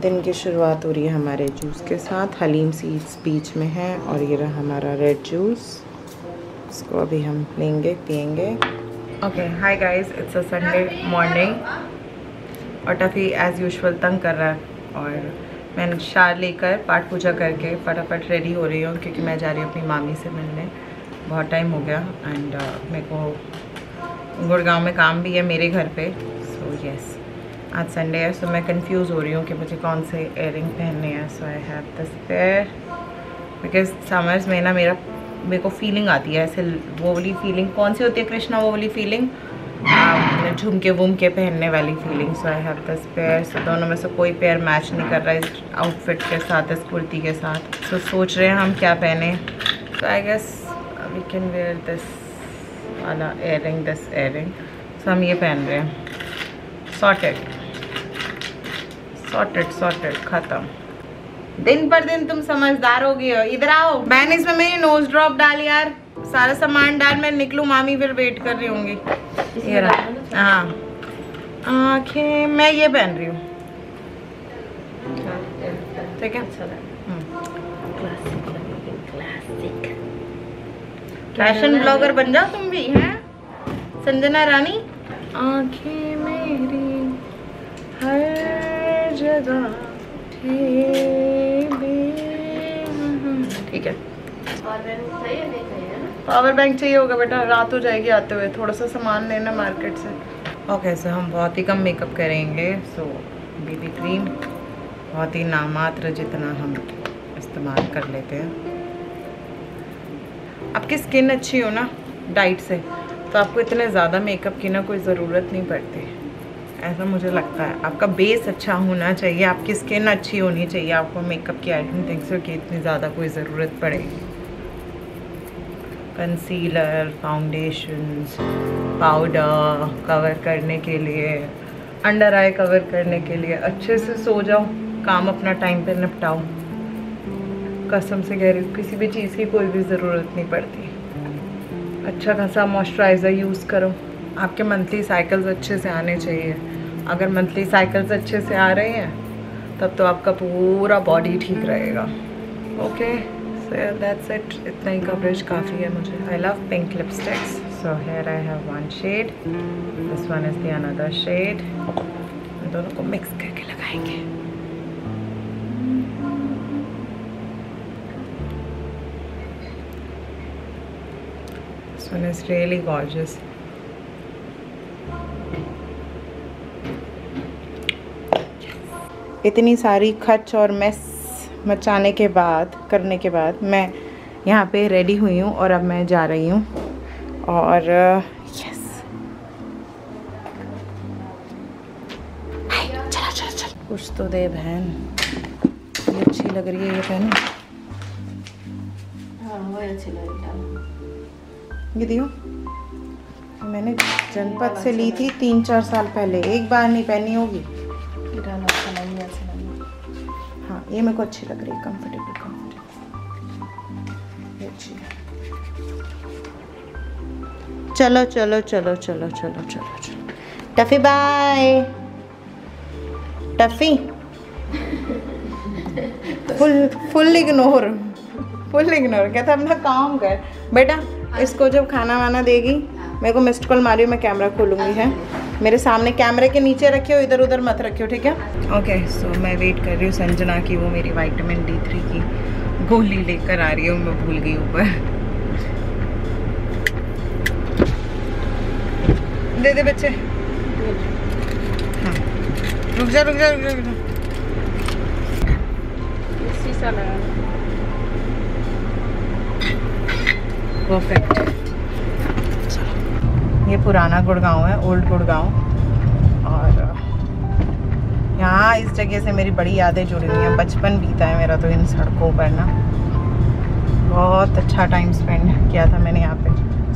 दिन की शुरुआत हो रही है हमारे जूस के साथ। हलीम सीड्स बीच में हैं और ये रहा हमारा रेड जूस। इसको अभी हम लेंगे, पियेंगे। Okay, hi guys, it's a Sunday morning और टफ़ी एज़ यूजुअल तंग कर रहा है और मैं शाल लेकर पाठ पूजा करके फटाफट रेडी हो रही हूँ क्योंकि मैं जा रही हूँ अपनी मामी से मिलने। बहुत टाइम हो गया एंड मेरे को गुड़गांव में काम भी है मेरे घर पे। सो यस, आज संडे है, सो मैं कंफ्यूज हो रही हूँ कि मुझे कौन से इयरिंग पहनने हैं। So I have this pair because summers में ना मेरे को फीलिंग आती है ऐसे, वो वाली फीलिंग कौन सी होती है कृष्णा, वो वाली फीलिंग झुमके वुमके पहनने वाली feeling. So I have this pair. So दोनों में से कोई पेयर मैच नहीं कर रहा है इस आउटफिट के साथ, इस कुर्ती के साथ। सो सोच रहे हैं हम क्या पहने। So I guess we can wear this वाला इयरिंग, दिस इयरिंग। सो हम ये पहन रहे हैं। सॉर्टेड खत्म। दिन पर दिन तुम समझदार हो गए हो। इधर आओ बहन, इसमें मेरी नोज ड्रॉप डाल यार, सारा सामान डाल। मैं निकलूं, मामी फिर वेट कर रही होंगी। ये रहा। हाँ, आँखें मैं ये पहन रही हूँ, ठीक है। फैशन ब्लॉगर बन जाओ तुम भी, हैं संजना रानी। आँखें मेरी हर जगह, ठीक है। पावर बैंक चाहिए होगा बेटा, रात हो जाएगी आते हुए। थोड़ा सा सामान लेना मार्केट से। ओके, सो हम बहुत ही कम मेकअप करेंगे। सो बीबी क्रीम बहुत ही नामात्र जितना हम इस्तेमाल कर लेते हैं। आपकी स्किन अच्छी हो ना डाइट से, तो आपको इतने ज़्यादा मेकअप की ना कोई ज़रूरत नहीं पड़ती, ऐसा मुझे लगता है। आपका बेस अच्छा होना चाहिए, आपकी स्किन अच्छी होनी चाहिए, आपको मेकअप की आई डोंट थिंक सो कि इतनी ज़्यादा कोई ज़रूरत पड़ेगी। कंसीलर, फाउंडेशंस, पाउडर कवर करने के लिए, अंडर आई कवर करने के लिए। अच्छे से सो जाओ, काम अपना टाइम पर निपटाओ। कसम से कह रही हूँ, किसी भी चीज़ की कोई भी ज़रूरत नहीं पड़ती। अच्छा खासा मॉइस्चराइज़र यूज़ करो। आपके मंथली साइकिल्स अच्छे से आने चाहिए। अगर मंथली साइकिल्स अच्छे से आ रहे हैं तब तो आपका पूरा बॉडी ठीक रहेगा। ओके, सो दैट्स इट, इतना ही कवरेज काफ़ी है मुझे। I love pink lipsticks. So here I have one shade, this one is the another shade. दोनों को मिक्स करके लगाएंगे। This one is really gorgeous. इतनी सारी खर्च और मैस मचाने के बाद मैं यहाँ पे रेडी हुई हूँ और अब मैं जा रही हूँ। और यस, चला चला चला, कुछ तो दे बहन, ये अच्छी लग रही है। ये बहन वो अच्छी लग रही है। ये दियो मैंने जनपद से ली थी 3-4 साल पहले, एक बार नहीं पहनी होगी। हाँ, ये मेरे को अच्छी लग रही है, कंफर्टेबल अच्छी है। चलो चलो चलो चलो चलो चलो चलो, Tuffy bye. Tuffy full ignore कहता अपना काम कर बेटा। इसको जब खाना वाना देगी मेरे को मिस्ड कॉल मारियो, मैं कैमरा खोलूँगी। है मेरे सामने, कैमरे के नीचे रखियो, इधर उधर मत रखियो, ठीक है। ओके, सो मैं वेट कर रही हूँ संजना की। वो मेरी विटामिन D3 की गोली लेकर आ रही हूँ, मैं भूल गई ऊपर। दे दे बच्चे। हाँ, रुक जा। परफेक्ट। ये पुराना गुड़गांव है, ओल्ड गुड़गांव, और यहाँ इस जगह से मेरी बड़ी यादें जुड़ी हुई हैं। बचपन बीता है मेरा तो इन सड़कों पर ना। बहुत अच्छा टाइम स्पेंड किया था मैंने यहाँ पे।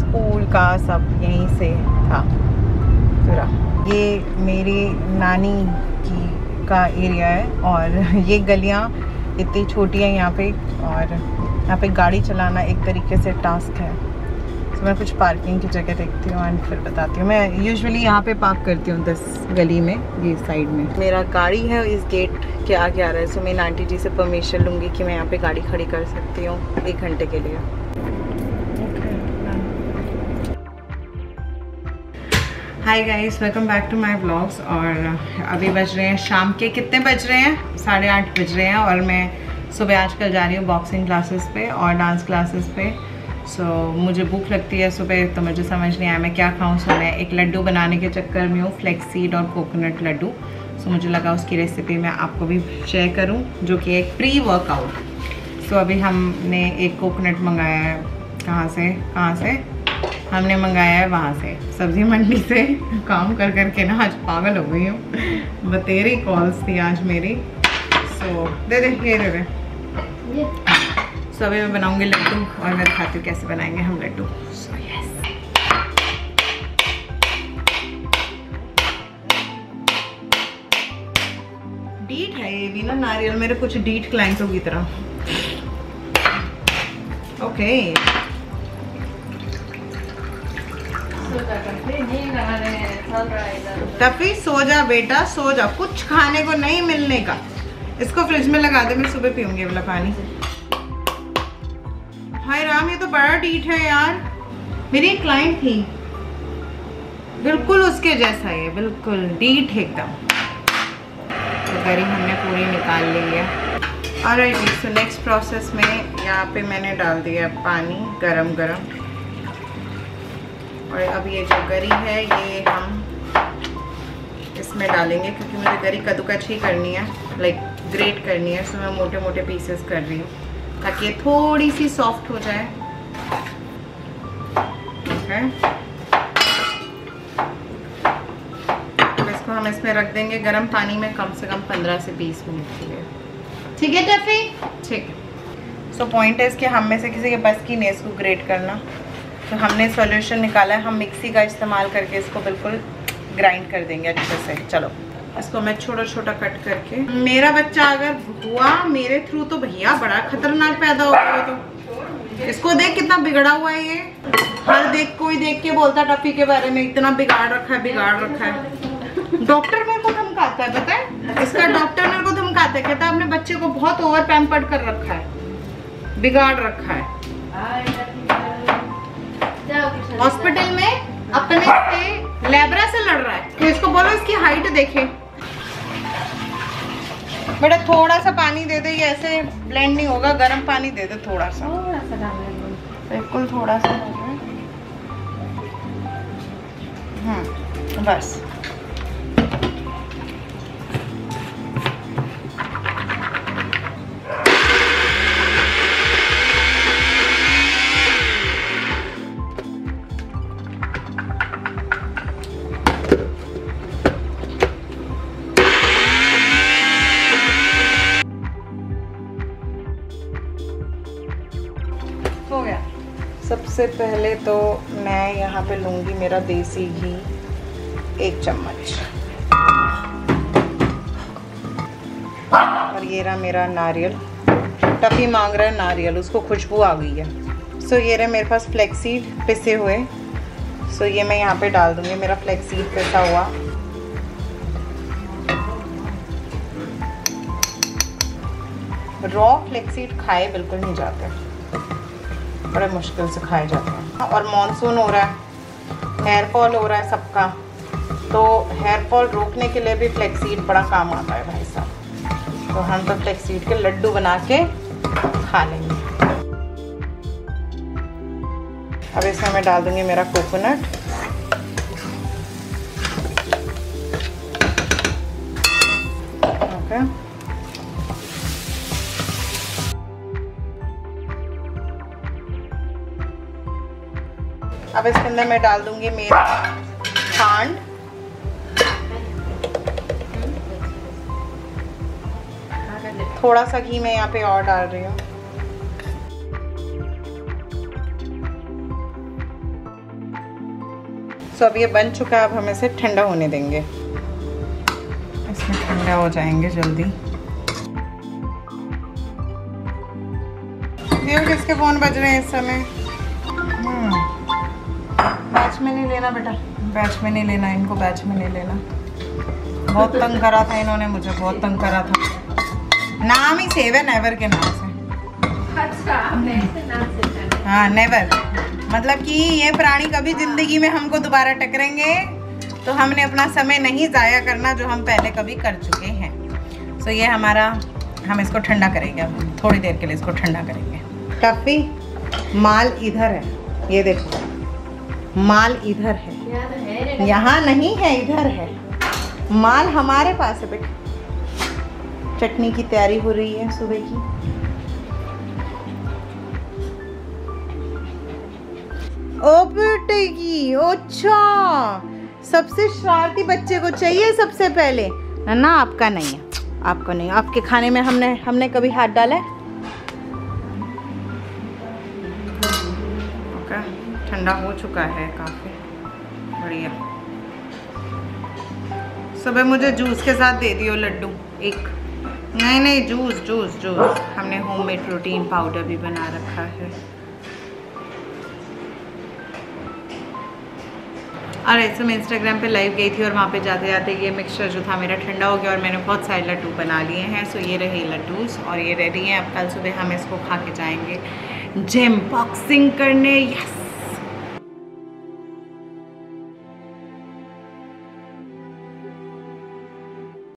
स्कूल का सब यहीं से था पूरा। ये मेरी नानी की का एरिया है और ये गलियाँ इतनी छोटी हैं यहाँ पे, और यहाँ पे गाड़ी चलाना एक तरीके से टास्क है। तो मैं कुछ पार्किंग की जगह देखती हूँ एंड फिर बताती हूँ। मैं यूजुअली यहाँ पे पार्क करती हूँ 10 गली में, ये साइड में मेरा गाड़ी है, इस गेट के आगे आ रहा है। सो मैं आंटी जी से परमिशन लूँगी कि मैं यहाँ पे गाड़ी खड़ी कर सकती हूँ 1 घंटे के लिए। Hi guys, welcome back to my vlogs. और अभी बज रहे हैं शाम के, कितने बज रहे हैं, 8:30 बज रहे हैं। और मैं सुबह आजकल जा रही हूँ बॉक्सिंग क्लासेस पे और डांस क्लासेस पे। सो मुझे भूख लगती है सुबह, तो मुझे समझ नहीं आया मैं क्या खाऊँ। सो मैं एक लड्डू बनाने के चक्कर में हूँ, फ्लेक्सीड और कोकोनट लड्डू। सो मुझे लगा उसकी रेसिपी मैं आपको भी शेयर करूँ, जो कि एक प्री वर्कआउट। सो अभी हमने एक कोकोनट मंगाया है, कहाँ से हमने मंगाया है, वहाँ से सब्ज़ी मंडी से। काम कर कर के ना आज पागल हो गई हूँ, बतेरी कॉल्स थी आज मेरी। सो दे दे। सो अभी मैं बनाऊँगी लड्डू और मैं दिखाती हूँ कैसे बनाएंगे हम लड्डू। सो यस, डीट है ये भी ना, नारियल मेरे कुछ डीट क्लाइंटों की तरह। ओके, तफी सो जा बेटा, सो जा, कुछ खाने को नहीं मिलने का। इसको फ्रिज में लगा दे, मैं सुबह पीऊंगी वाला पानी। हाय राम, ये तो बड़ा डीट है यार। मेरी एक क्लाइंट थी बिल्कुल उसके जैसा, ये बिल्कुल डीट है एकदम। तो गरी हमने पूरी निकाल ली है। ऑलराइट, सो नेक्स्ट प्रोसेस में यहाँ पे मैंने डाल दिया पानी गरम गरम। और अब ये जो गरी है ये हम इसमें डालेंगे, क्योंकि मुझे गरी कद्दूकस ही करनी है, लाइक ग्रेट करनी है। इसमें मैं मोटे मोटे पीसेस कर रही हूँ ताकि ये थोड़ी सी सॉफ्ट हो जाए। ओके, अब इसको हम इसमें रख देंगे गर्म पानी में कम से कम 15 से 20 मिनट के लिए। ठीक है टफी, ठीक है। सो पॉइंट है इसके, हम में से किसी के बस की नहीं इसको ग्रेट करना। तो हमने सॉल्यूशन निकाला है, हम मिक्सी का इस्तेमाल करके इसको बिल्कुल ग्राइंड कर देंगे अच्छे से। चलो इसको मैं छोटा छोटा कट करके, मेरा बच्चा अगर हुआ मेरे थ्रू तो भैया बड़ा खतरनाक पैदा हो गया। तो इसको देख कितना बिगड़ा हुआ है ये, हर देख कोई देख के बोलता टफी के बारे में इतना बिगाड़ रखा है। डॉक्टर मेरे को धमकाता है, पता है, इसका डॉक्टर मेरे को धमकाता है, कहता है अपने बच्चे को बहुत ओवर पैम्पर्ड कर रखा है, बिगाड़ रखा है। हॉस्पिटल में अपने से लेबरा से लड़ रहा है, तो इसको बोलो इसकी हाइट देखे। बेटा थोड़ा सा पानी दे दे, ये ऐसे ब्लेंड नहीं होगा, गर्म पानी दे दे थोड़ा सा बिल्कुल थोड़ा सा। बस हो गया। सबसे पहले तो मैं यहाँ पे लूँगी मेरा देसी घी 1 चम्मच, और ये रहा मेरा नारियल। टफी मांग रहा है नारियल, उसको खुशबू आ गई है। सो ये रहे मेरे पास फ्लेक्सीड पिसे हुए। सो ये मैं यहाँ पे डाल दूँगी, मेरा फ्लेक्सीड पिसा हुआ। रॉ फ्लेक्सीड खाए बिल्कुल नहीं जाते, बड़े मुश्किल से खाए जाते हैं। और मॉनसून हो रहा है, हेयर फॉल हो रहा है सबका, तो हेयर फॉल रोकने के लिए भी फ्लेक्सीड बड़ा काम आता है भाई साहब। तो हम तो फ्लेक्सीड के लड्डू बना के खा लेंगे। अब इसमें मैं डाल दूंगी मेरा कोकोनट। ओके, अब इसके अंदर मैं डाल दूंगी मेरा खांड। थोड़ा सा घी मैं यहाँ पे और डाल रही हूँ। सो अब ये बन चुका है, अब हम इसे ठंडा होने देंगे। इसमें ठंडा हो जाएंगे जल्दी। किसके फोन बज रहे हैं इस समय? बैच में नहीं लेना बेटा, बैच में नहीं लेना, इनको बैच में नहीं लेना। बहुत तंग करा था इन्होंने, मुझे बहुत तंग करा था। नाम ही सेव है नेवर के नाम से। हाँ नेवर मतलब कि ये प्राणी कभी जिंदगी में हमको दोबारा टकरेंगे तो हमने अपना समय नहीं ज़ाया करना जो हम पहले कभी कर चुके हैं। सो ये हमारा, हम इसको ठंडा करेंगे, हम थोड़ी देर के लिए इसको ठंडा करेंगे। टफी माल इधर है, ये देखो माल इधर है, यहाँ नहीं है, इधर है माल, हमारे पास है बेटा। चटनी की तैयारी हो रही है सुबह की। ओ बेटेगी, अच्छा सबसे शरारती बच्चे को चाहिए सबसे पहले ना। आपका नहीं है, आपका नहीं, आपके खाने में हमने कभी हाथ डाला है? ओके, ठंडा हो चुका है काफ़ी बढ़िया। सुबह मुझे जूस के साथ दे दियो लड्डू एक। नहीं, जूस जूस जूस। हमने होममेड प्रोटीन पाउडर भी बना रखा है। और ऐसे मैं इंस्टाग्राम पे लाइव गई थी और वहाँ पे जाते जाते ये मिक्सचर जो था मेरा ठंडा हो गया और मैंने बहुत सारे लड्डू बना लिए हैं। सो ये रहे लड्डूस और ये रेडी हैं। अब कल सुबह हम इसको खा के जाएंगे जिम बॉक्सिंग करने। यस